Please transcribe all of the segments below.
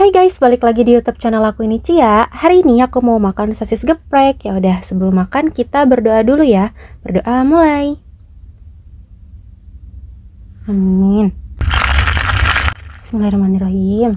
Hai guys, balik lagi di YouTube channel aku ini Cia. Hari ini aku mau makan sosis geprek. Ya udah, sebelum makan kita berdoa dulu ya. Berdoa mulai. Amin. Bismillahirrahmanirrahim.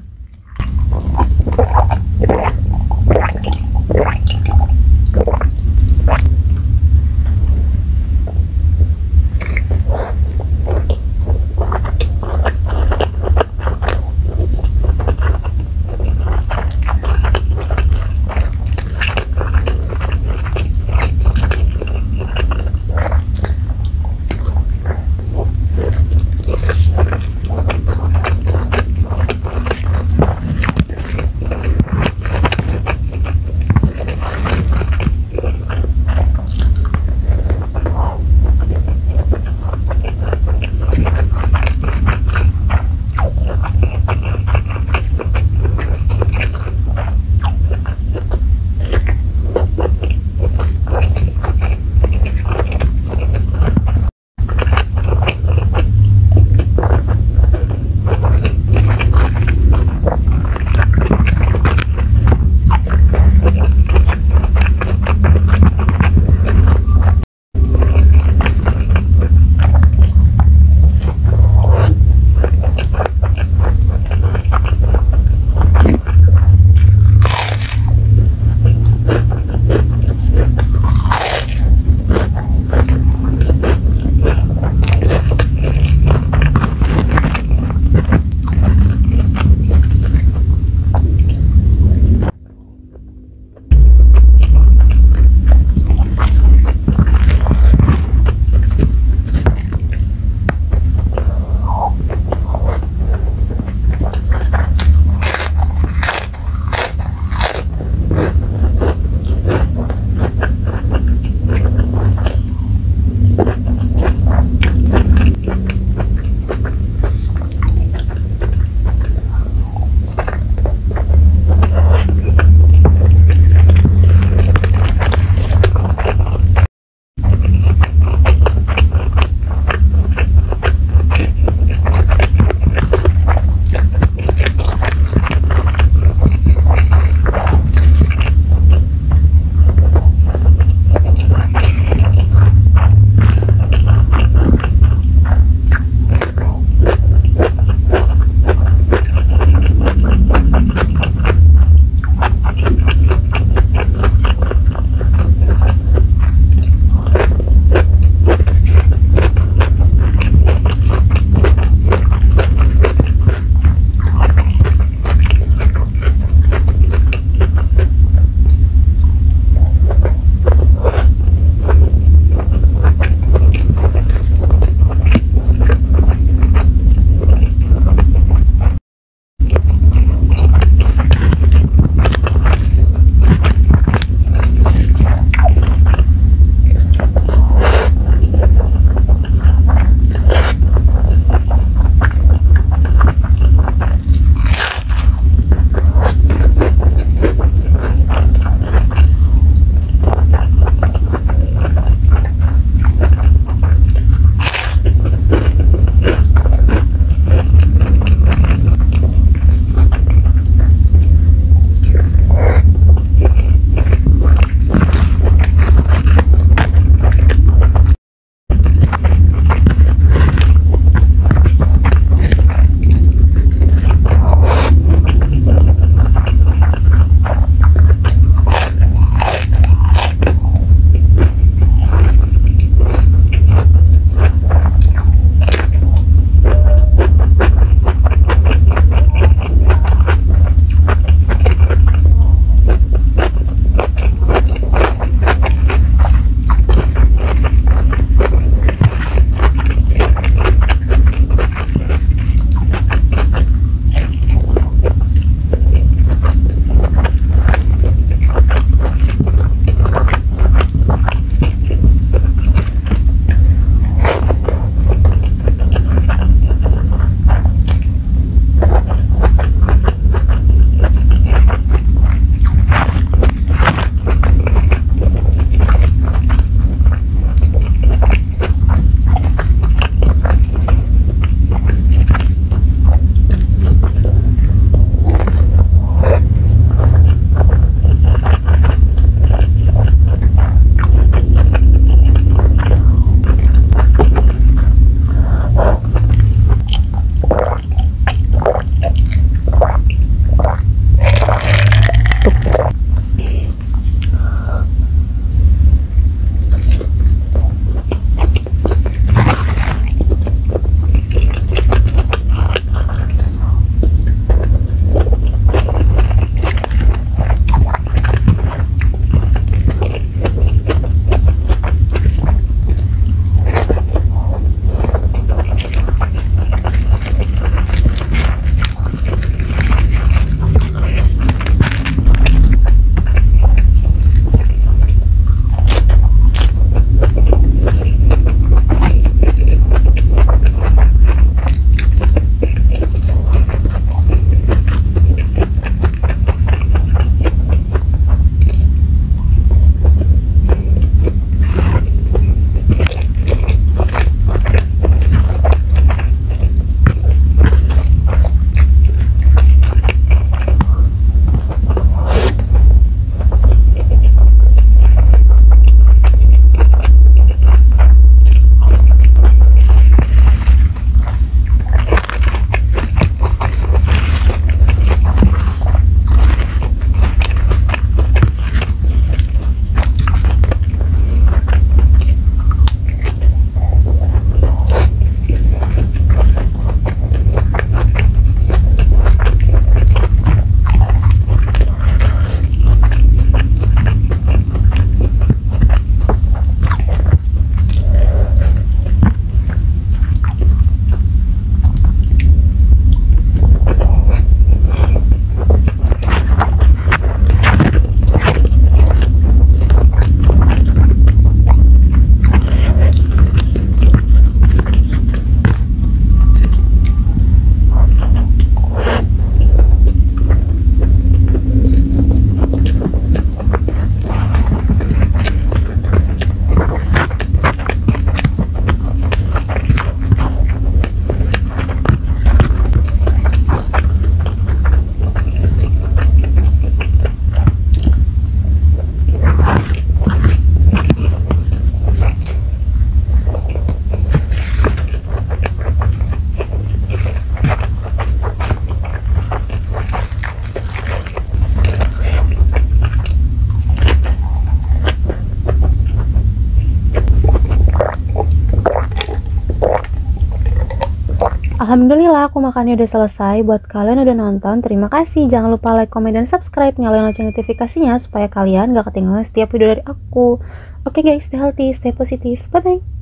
Alhamdulillah aku makannya udah selesai. Buat kalian udah nonton, terima kasih. Jangan lupa like, komen, dan subscribe. Nyalain lonceng notifikasinya supaya kalian gak ketinggalan setiap video dari aku. Oke guys, stay healthy, stay positive. Bye-bye.